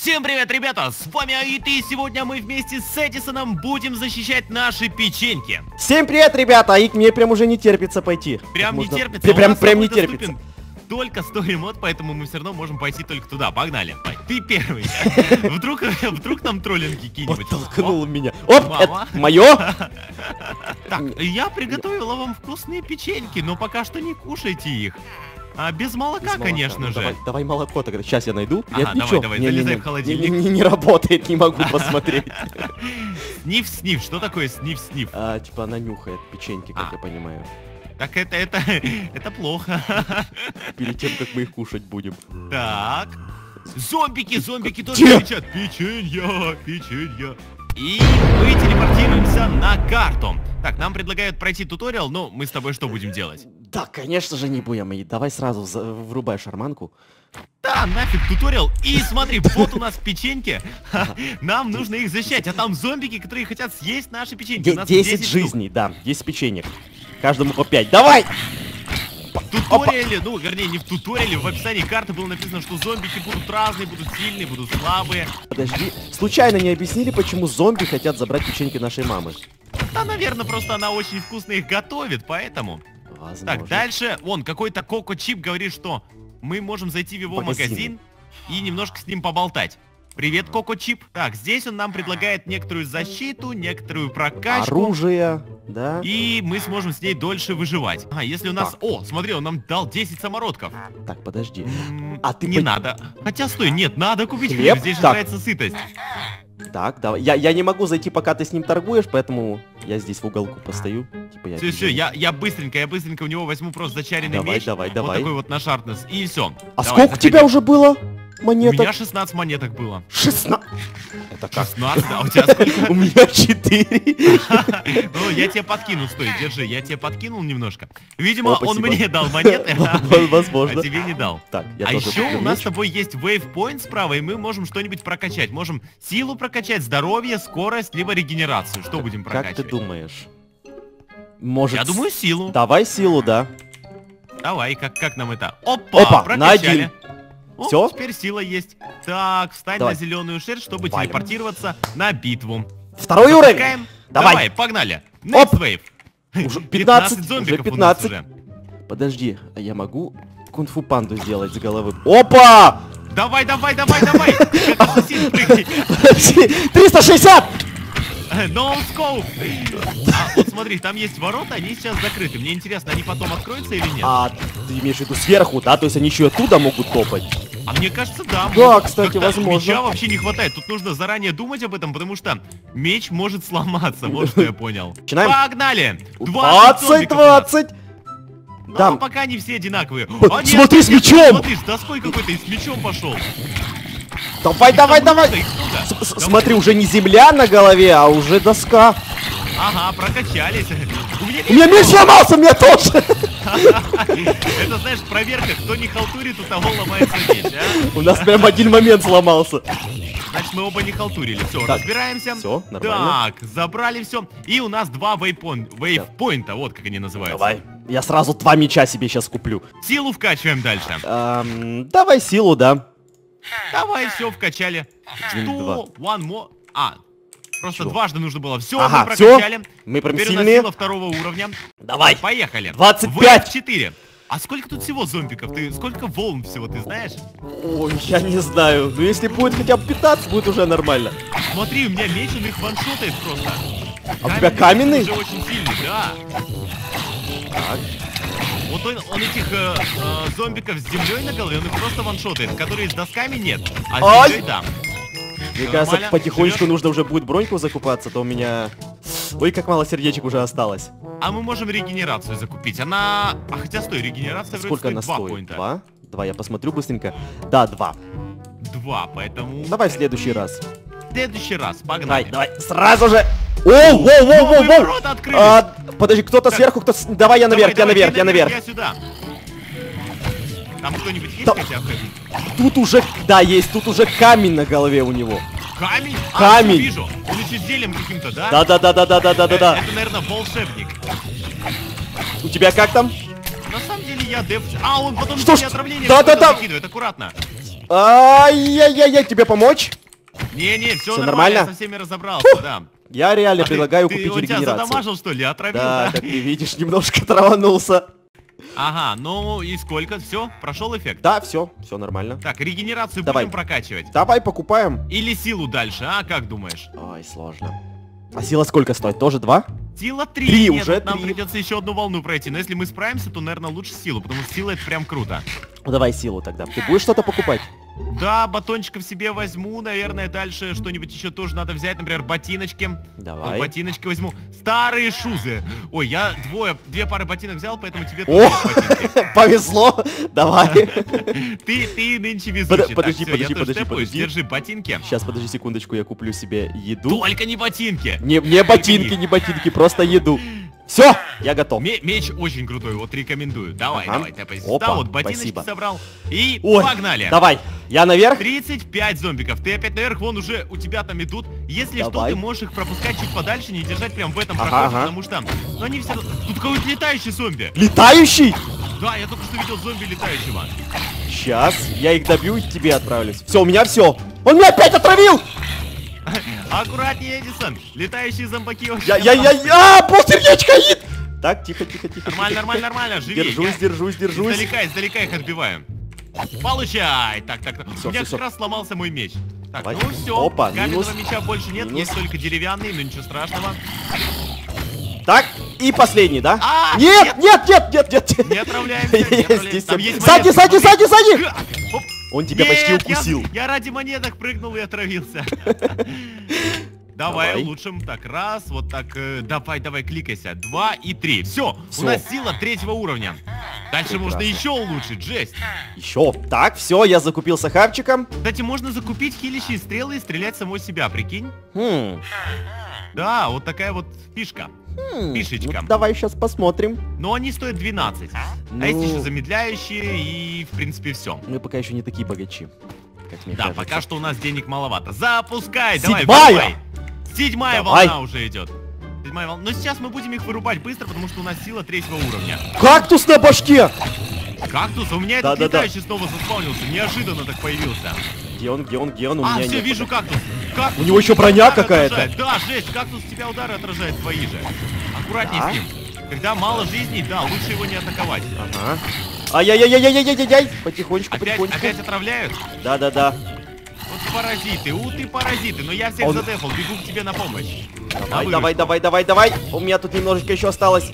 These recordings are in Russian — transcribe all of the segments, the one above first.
Всем привет, ребята! С вами Аид, и сегодня мы вместе с Эдисоном будем защищать наши печеньки. Всем привет, ребята! Аид, мне прям уже не терпится пойти. Прям не терпится? Прям не терпится. Только 100 ремонт, поэтому мы все равно можем пойти только туда. Погнали. Ты первый. Вдруг нам троллинги кинь-нибудь. Подтолкнул меня. Оп, это мое. Так, я приготовила вам вкусные печеньки, но пока что не кушайте их. А без молока, конечно же. Давай молоко тогда. Сейчас я найду. Нет, ничего. Залезай в холодильник. Не работает, не могу посмотреть. Сниф-сниф. Что такое сниф-сниф? Типа она нюхает печеньки, как я понимаю. Так это плохо. Перед тем, как мы их кушать будем. Так. Зомбики тоже кричат. Печенья. И мы телепортируемся на карту. Так, нам предлагают пройти туториал, но мы с тобой что будем делать? Да, конечно же, не будем. И давай сразу врубай шарманку. Да, нафиг туториал. И смотри, вот у нас печеньки. Нам нужно их защищать. А там зомбики, которые хотят съесть наши печеньки. 10 жизней, да, 10 печенек. Каждому по 5. Давай! В туториале, ну, вернее, не в туториале, в описании карты было написано, что зомбики будут разные, будут сильные, будут слабые. Подожди, случайно не объяснили, почему зомби хотят забрать печеньки нашей мамы? Да, наверное, просто она очень вкусно их готовит, поэтому... Возможно. Так, дальше, вон, какой-то Коко Чип говорит, что мы можем зайти в его магазин и немножко с ним поболтать. Привет, Коко Чип. Так, здесь он нам предлагает некоторую защиту, некоторую прокачку. Оружие, да. И мы сможем с ней дольше выживать. А, если у нас... Так. О, смотри, он нам дал 10 самородков. Так, подожди. А ты... Не надо. Хотя, стой, нет, надо купить хлеб. Здесь же нравится сытость. Так, давай. Я не могу зайти, пока ты с ним торгуешь, поэтому я здесь в уголку постою. Типа все, я быстренько у него возьму просто зачаренный меч. Давай. Вот такой вот на шарпнес. И все. А давай, сколько у тебя уже было? Монеток. У меня 16 монеток было. 16? Это как? 16, да, у тебя сколько? У меня 4. Ну, я тебе подкинул, стой, держи, я тебе подкинул немножко. Видимо, он мне дал монеты, возможно, а тебе не дал. А еще у нас с тобой есть вейвпоинт справа, и мы можем что-нибудь прокачать. Можем силу прокачать, здоровье, скорость, либо регенерацию. Что будем прокачивать? Как ты думаешь? Может... Я думаю, силу. Давай силу, да. Давай, как нам это? Опа, прокачали. Все, теперь сила есть. Так, встань на зеленую шерсть, чтобы телепортироваться на битву. Второй уровень. Давай, погнали. Next wave. Уже 15 зомбиков. 15. Подожди, а я могу кунг-фу панду сделать с головы? Опа! Давай. 360. No scope. Вот смотри, там есть ворота, они сейчас закрыты. Мне интересно, они потом откроются или нет? А ты имеешь в виду сверху, да? То есть они еще оттуда могут топать? А мне кажется, да. Да, кстати, возможно. Меча вообще не хватает. Тут нужно заранее думать об этом, потому что меч может сломаться. Вот что я понял. Начинаем. Погнали! 20! Да, пока не все одинаковые. Смотри, с мечом! Смотри, с доской какой-то и с мечом пошел. Давай! Смотри, уже не земля на голове, а уже доска. Ага, прокачались. У меня меч сломался, у меня тоже. Это, знаешь, проверка, кто не халтурит, у того ломается меч, а? У нас прям один момент сломался. Значит, мы оба не халтурили. Все, разбираемся. Все, нормально. Так, забрали все. И у нас два вейвпоинта, вот как они называются. Давай. Я сразу два меча себе сейчас куплю. Силу вкачиваем дальше. Давай силу, да. Давай, все, вкачали. Что? One more. Просто дважды нужно было. Все, ага, мы прокачали. Все. Мы прям теперь сильнее. У нас сила второго уровня. Давай. Поехали. 25. 4. А сколько тут всего зомбиков? Ты сколько волн всего, ты знаешь? Ой, я не знаю. Но если будет хотя бы 15, будет уже нормально. Смотри, у меня меч, он их ваншотает просто. А у тебя каменный? Уже очень сильный, да. Так. Вот он этих зомбиков с землей на голове, он их просто ваншотает, которые с досками нет, а с землей да. Мне кажется, потихонечку нужно уже будет броньку закупаться, то у меня... Ой, как мало сердечек уже осталось. А мы можем регенерацию закупить, она... А хотя стой, регенерация сколько она стоит? 2? 2, я посмотрю быстренько. Да, 2. 2, поэтому... Давай в следующий раз. В следующий раз, погнали. Давай, сразу же... О, подожди, кто-то сверху, кто... Давай, я наверх. Я сюда. Там кто-нибудь есть хотя бы? Тут уже, да, есть, тут уже камень на голове у него. Камень? Камень. Я вижу, он еще с зельем каким-то, да? Да. Это, наверное, волшебник. У тебя как там? На самом деле я деф... А, он потом меня отравление... Да, да, да. Аккуратно. Ай-яй-яй-яй, тебе помочь? Не-не, все нормально. Я со всеми разобрался, да. Я реально предлагаю купить регенерацию. Ты у тебя задамажил, что ли? Отравил, да? Да, ты видишь, немножко траванулся. Ага, ну и сколько? Все, прошел эффект? Да, все нормально. Так, регенерацию будем прокачивать. Давай покупаем. Или силу дальше, а как думаешь? Ой, сложно. А сила сколько стоит? Тоже 2? Сила 3. 3 нет, уже 3. Нам придется еще одну волну пройти. Но если мы справимся, то, наверное, лучше силу, потому что сила это прям круто. Ну давай силу тогда. Ты будешь что-то покупать? Да, батончиков себе возьму, наверное, дальше что-нибудь еще тоже надо взять, например, ботиночки. Давай. Ну, ботиночки возьму. Старые шузы. Ой, я две пары ботинок взял, поэтому тебе тоже ботинки. Повезло. Давай. Ты нынче везучий. Подожди. Держи ботинки. Сейчас, подожди секундочку, я куплю себе еду. Только не ботинки. Не ботинки, просто еду. Все, я готов. Меч очень крутой, вот рекомендую. Давай, тэпай. Да, вот ботиночки собрал. И погнали. Давай, я наверх. 35 зомбиков, ты опять наверх, вон уже у тебя там идут. Если что, ты можешь их пропускать чуть подальше, не держать прям в этом проходе, потому что... Но они все... Тут какой-то летающий зомби. Летающий? Да, я только что видел зомби летающего. Сейчас, я их добью и к тебе отправлюсь. Все, у меня все. Он меня опять отравил! Аккуратнее, Эдисон. Летающие зомбаки очень... Я полсердечка, Аид! Так, тихо. Нормально, живи. Держусь. Издалека их отбиваем. Получай! Так. У меня как раз сломался мой меч. Так, ну все. Каменного меча больше нет, есть только деревянный, но ничего страшного. Так, и последний, да? Нет! Не отравляемся. Сзади! Он тебя почти укусил. Я ради монеток прыгнул и отравился. Давай улучшим. Так, раз, вот так. Давай, кликайся. 2 и 3. Все, у нас сила 3-го уровня. Дальше можно еще улучшить, жесть. Еще. Так, все, я закупился хавчиком. Кстати, можно закупить хилящие стрелы и стрелять самой себя, прикинь. Да, вот такая вот фишка. Пишечка. Ну, давай сейчас посмотрим. Но они стоят 12. Ну... А есть еще замедляющие и, в принципе, все. Мы пока еще не такие богачи, как мне кажется. Пока что у нас денег маловато. Запускай, давай. Седьмая волна уже идет. Но сейчас мы будем их вырубать быстро, потому что у нас сила 3-го уровня. Кактус на башке! Кактус? У меня этот летающий снова заспаунился. Неожиданно так появился. Где он? А, все, вижу кактус. У него еще броня какая-то. Да, жесть, кактус тебя удары отражает твои же. Аккуратнее с ним. Когда мало жизней, да, лучше его не атаковать. Ага. Ай-яй-яй-яй-яй-яй-яй-яй. Потихонечку. Опять отравляют? Да. Вот паразиты, паразиты. Но я всех задефал, бегу к тебе на помощь. Давай. У меня тут немножечко еще осталось.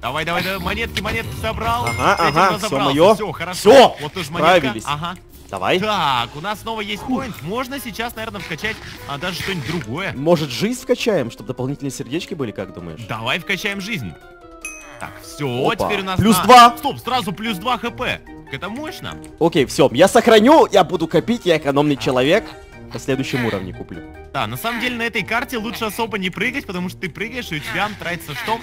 Давай, монетки собрал. Ага, все мое. Все, хорошо. Все, вот тоже монетка. Ага. Давай. Так, у нас снова есть поинт. Можно сейчас, наверное, вкачать даже что-нибудь другое. Может, жизнь вкачаем, чтобы дополнительные сердечки были, как думаешь? Давай вкачаем жизнь. Так, все, теперь у нас... +2! Стоп, сразу +2 хп. Это мощно. Окей, все, я сохраню, я буду копить, я экономный человек. На следующем уровне куплю. Да, на самом деле на этой карте лучше особо не прыгать, потому что ты прыгаешь, и у тебя тратится что?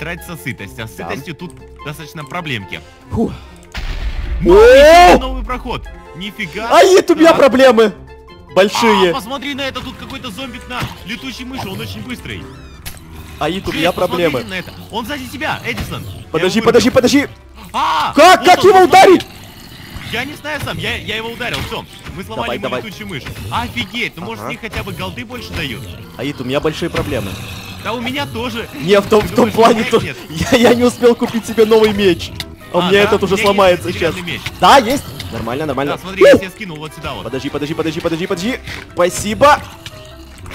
Тратится сытость. А с сытостью тут достаточно проблемки. Фух. Новый проход. Нифига. Аид, у меня проблемы большие. Посмотри на это, тут какой-то зомбик на летучей мыши, он очень быстрый. Аид, у меня проблемы. Он сзади тебя, Эдисон. Подожди. Как его ударить? Я не знаю сам, я его ударил, все. Мы сломали летучую мышь. Офигеть, ну может, мне хотя бы голды больше дают. Аид, у меня большие проблемы. Да у меня тоже. Не, в том плане, я не успел купить себе новый меч. У меня этот уже сломается сейчас. Да, есть. Нормально. Да, смотри, я скинул вот сюда вот. Подожди. Спасибо.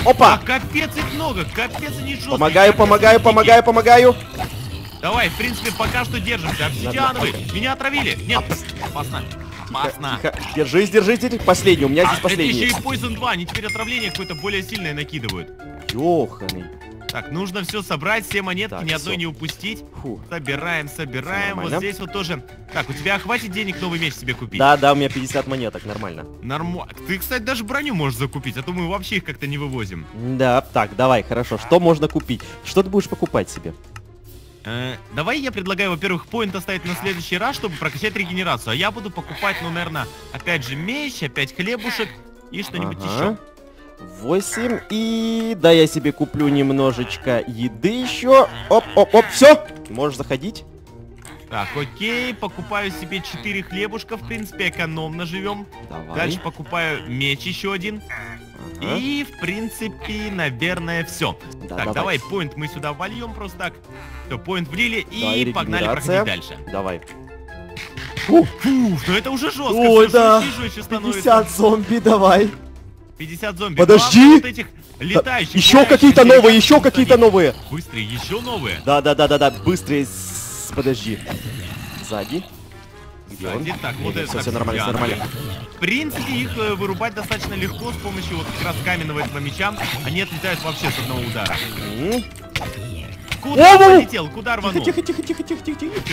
Опа. А капец их много, капец они жесткие. Помогаю. Давай, в принципе, пока что держимся. Обсидиановый, меня отравили. Нет, опасно. Держись. Последний, у меня здесь последний. Это еще и Poison 2, они теперь отравление какое-то более сильное накидывают. Ёханый. Так, нужно все собрать, все монетки, ни одной не упустить. Собираем. Вот здесь вот тоже. Так, у тебя хватит денег новый меч себе купить? Да, у меня 50 монеток, нормально. Нормально. Ты, кстати, даже броню можешь закупить, а то мы вообще их как-то не вывозим. Да, так, давай, хорошо. Что можно купить? Что ты будешь покупать себе? Давай я предлагаю, во-первых, поинт оставить на следующий раз, чтобы прокачать регенерацию. А я буду покупать, ну, наверное, опять же меч, опять хлебушек и что-нибудь еще. 8 и... Да, я себе куплю немножечко еды еще. Оп, все. Можешь заходить. Так, окей, покупаю себе 4 хлебушка, в принципе, экономно живем. Давай. Дальше покупаю меч еще один. Ага. И, в принципе, наверное, все. Да, так, давай, поинт мы сюда вольем просто так. Все, поинт влили, да, и погнали проходить дальше. Давай. Фу, ну это уже жестко. Ой, да. 50 зомби, давай. 50 зомби. Подожди. Вот этих летающих, да, еще какие-то новые, еще какие-то новые. Быстрее, еще новые. Да, быстрее. Подожди. Сзади. Где он? Так, вот это все нормально, все нормально. В принципе, их вырубать достаточно легко с помощью вот как раз каменного этого меча. Они отлетают вообще с одного удара. Куда полетел? Куда рванул? Тихо.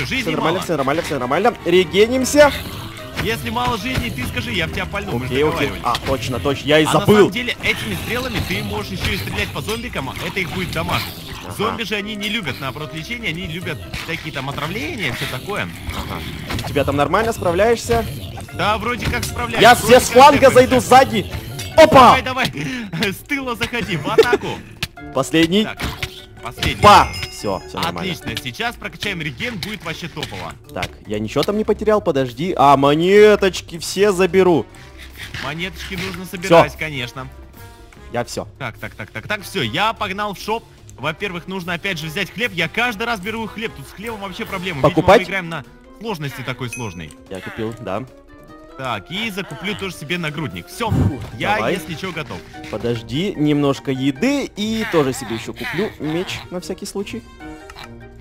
Все нормально, все нормально, все нормально. Регенимся. Если мало жизни, ты скажи, я в тебя пальну. Окей. А, точно, я и забыл. На самом деле, этими стрелами ты можешь еще и стрелять по зомбикам, а это их будет дамаг. Ага. Зомби же они не любят, наоборот, лечение, они любят всякие там отравления, все такое. Ага. Тебя там нормально справляешься? Да, вроде как справляюсь. Я все с фланга зайду сзади. Опа! Давай, с тыла заходи, в атаку. Последний. Так, последний. Па! Все нормально. Отлично, сейчас прокачаем реген, будет вообще топово. Так, я ничего там не потерял, подожди. А, монеточки все заберу. Монеточки нужно собирать, всё, конечно. Я все. Так, все, я погнал в шоп. Во-первых, нужно опять же взять хлеб. Я каждый раз беру хлеб, тут с хлебом вообще проблема. Покупать? Видимо, мы играем на сложности такой сложной. Я купил, да. Так, и закуплю тоже себе нагрудник. Все, я, давай, если что, готов. Подожди, немножко еды и тоже себе еще куплю меч на всякий случай.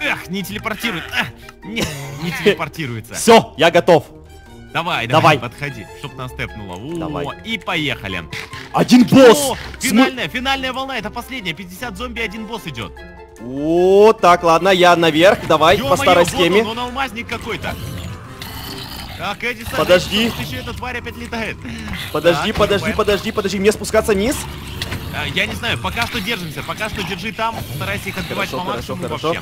Эх, не телепортирует. Не телепортируется. Все, я готов. Давай, подходи, чтоб нас тэпнуло. Во, и поехали. Один босс. Финальная волна, это последняя. 50 зомби, один босс идет. О, так, ладно, я наверх, давай, по старой схеме. Он алмазник какой-то. Так, Эдисон, подожди. Еще эта тварь опять летает. Подожди, мне спускаться вниз? Я не знаю, пока что держимся, пока что держи там, старайся их отбивать по максимуму вообще.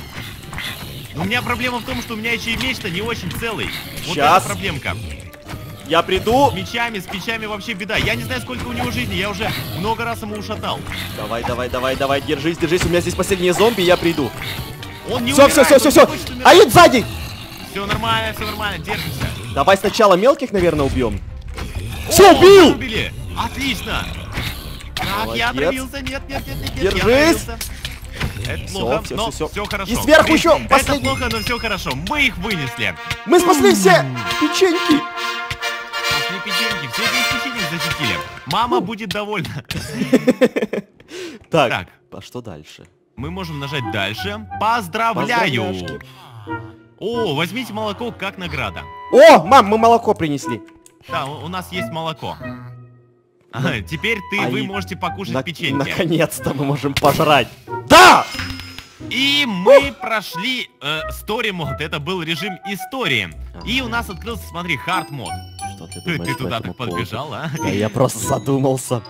Но у меня проблема в том, что у меня еще и меч-то не очень целый. Вот эта проблемка. Я приду. С мечами вообще беда. Я не знаю, сколько у него жизни, я уже много раз ему ушатал. Давай, держись, у меня здесь последние зомби, я приду. Он не умирает. Все. Аид сзади! Все нормально, держимся. Давай сначала мелких, наверное, убьем. Все, убил! Отлично! Так, я отравился, нет. Держись! Это плохо, но все хорошо. И сверху еще последний. Это плохо, но все хорошо. Мы их вынесли. Мы спасли все печеньки. Все печеньки защитили. Мама будет довольна. Так, а что дальше? Мы можем нажать дальше. Поздравляю! О, возьмите молоко как награда. О, мам, мы молоко принесли. Да, у нас есть молоко. А, теперь вы можете покушать печенье. Наконец-то мы можем пожрать. Да! И мы прошли story мод. Это был режим истории. И у нас открылся, смотри, хард мод. Что ты думаешь? Ты туда так подбежал, а? Да, я просто задумался.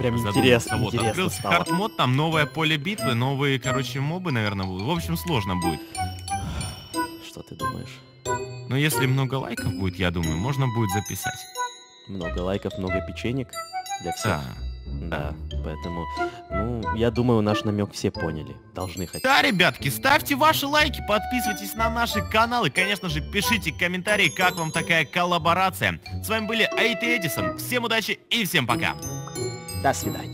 Прям интересно. Вот, открылся хард мод, там новое поле битвы, новые, короче, мобы, наверное, будут. В общем, сложно будет. Что ты думаешь? Ну, если много лайков будет, я думаю, можно будет записать. Много лайков, много печенек для всех. Да, поэтому, ну, я думаю, наш намек все поняли. Должны хотеть. Да, ребятки, ставьте ваши лайки, подписывайтесь на наши каналы. Конечно же, пишите комментарии, как вам такая коллаборация. С вами были Аид и Эдисон. Всем удачи и всем пока. До свидания.